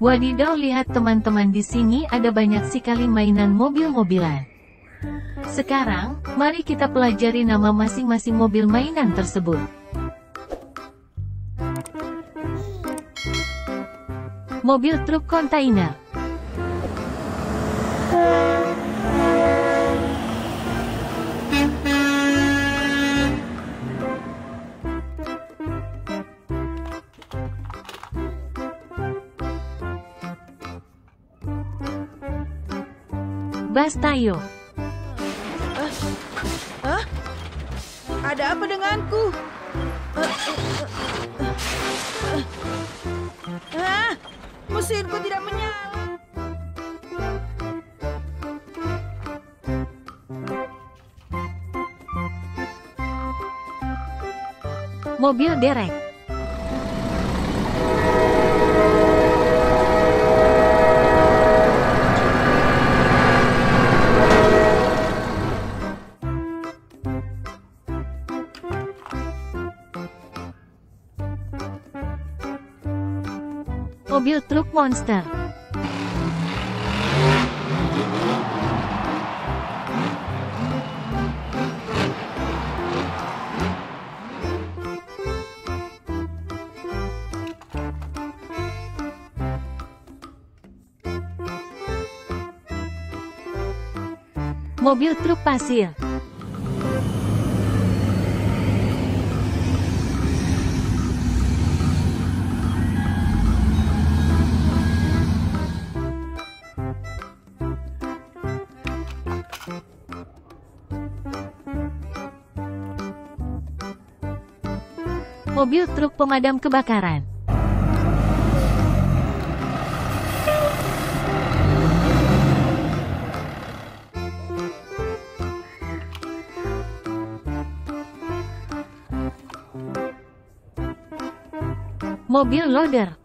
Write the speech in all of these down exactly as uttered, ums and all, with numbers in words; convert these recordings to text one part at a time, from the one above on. Wadidaw, lihat teman-teman, di sini ada banyak sekali mainan mobil-mobilan. Sekarang, mari kita pelajari nama masing-masing mobil mainan tersebut. Mobil truk kontainer. Bas Tayo. Hah? Huh? Ada apa denganku? Hah? Mesinku tidak menyala. Mobil derek. Mobil truk monster. Mobil truk pasir. Mobil truk pemadam kebakaran. Mobil loader.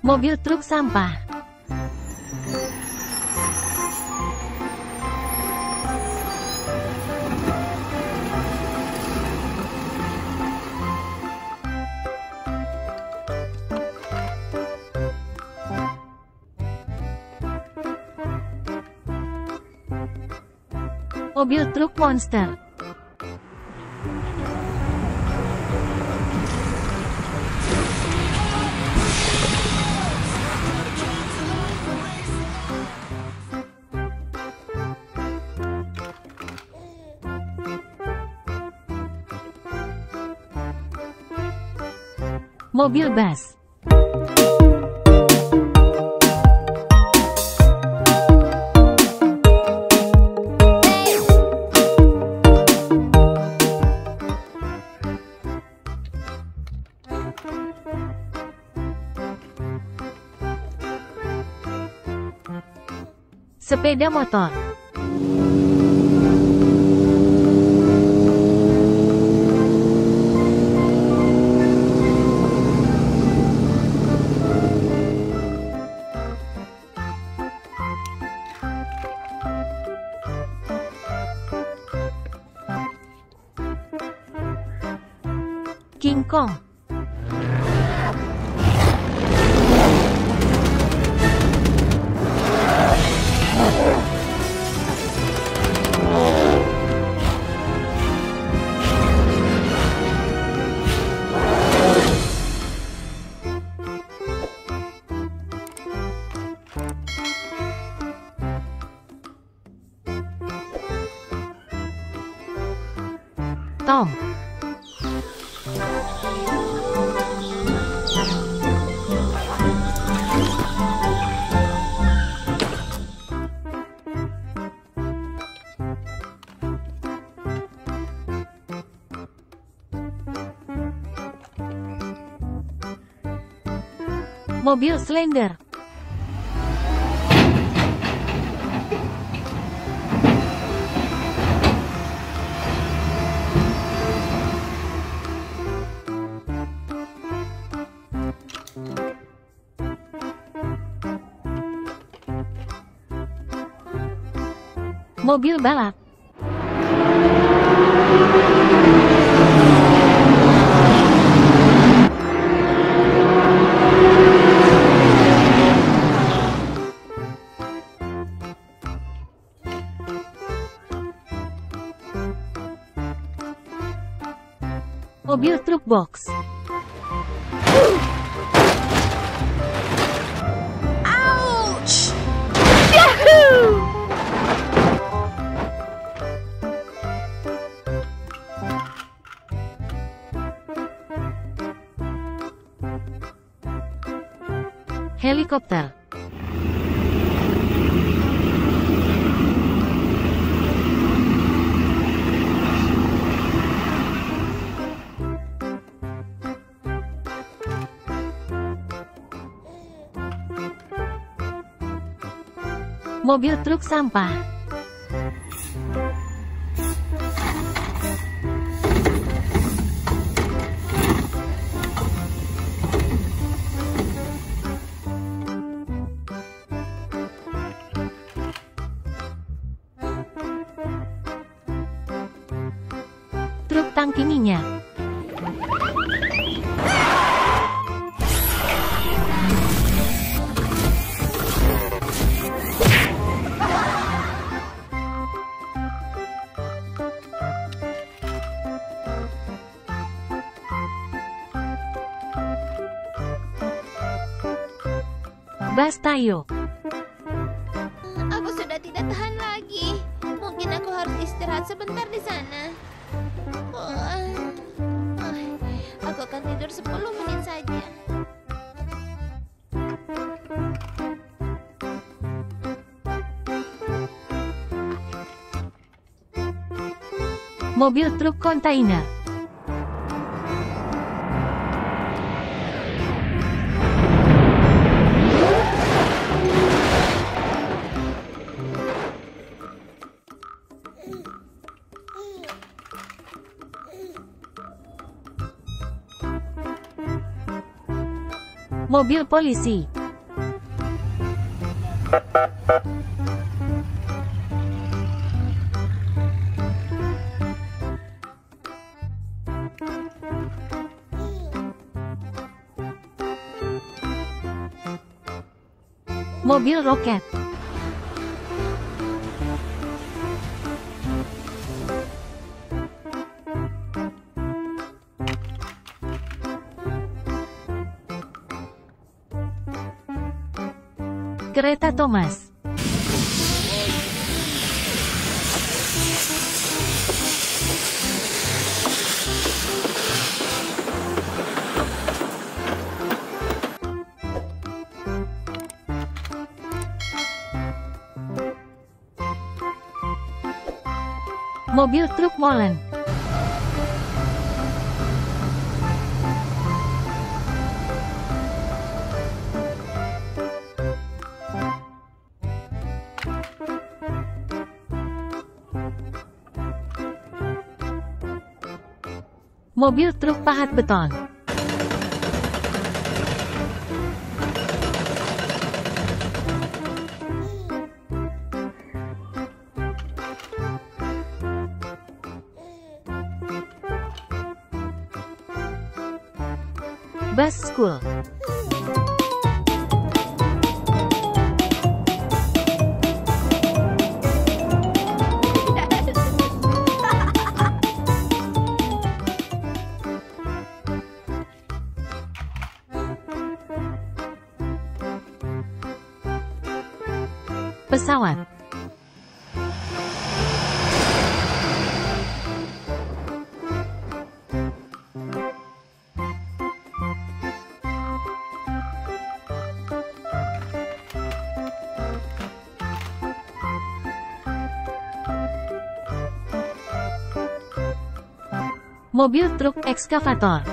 Mobil truk sampah. Mobil truk monster. Mobil bas. Sepeda motor. King Kong. Tom. Mobil slender. Mobil balap. Mobil truk box. Ouch! Yahoo! Helikopter. Mobil truk sampah. Truk tangki minyak. Bas Tayo. Aku sudah tidak tahan lagi. Mungkin aku harus istirahat sebentar di sana. Oh, oh, aku akan tidur sepuluh menit saja. Mobil truk kontainer. Mobil polisi. Mobil roket. Kereta Thomas. Mobil truk molen. Mobil truk pahat beton. Bus school. Pesawat. Mobil truk ekskavator.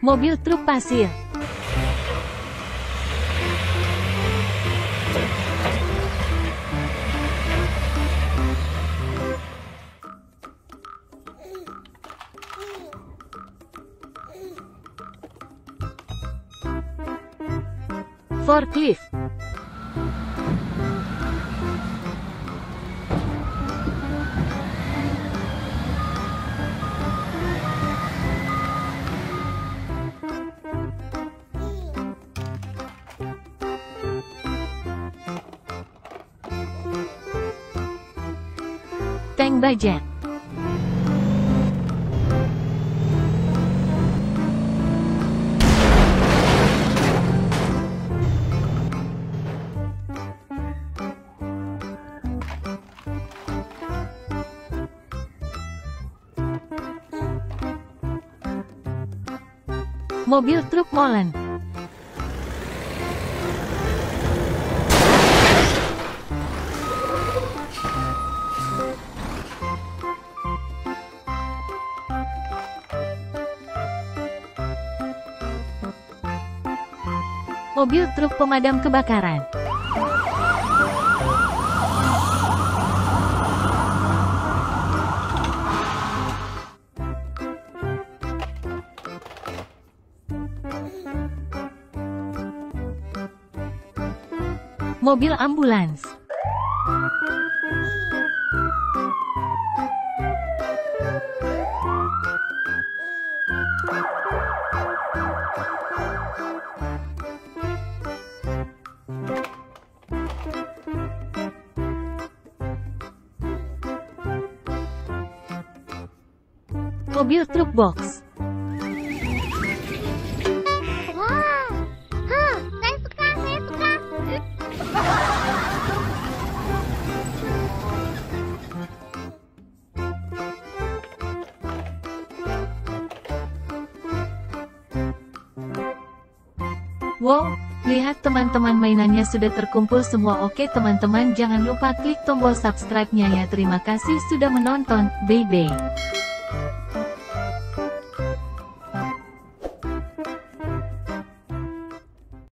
Mobil truk pasir. forklift. Tank bajet. Mobil truk molen. Mobil truk pemadam kebakaran. Mobil ambulans. Mobil truk box. Wow, lihat teman-teman, mainannya sudah terkumpul semua. Oke teman-teman, jangan lupa klik tombol subscribe-nya ya. Terima kasih sudah menonton, bye-bye.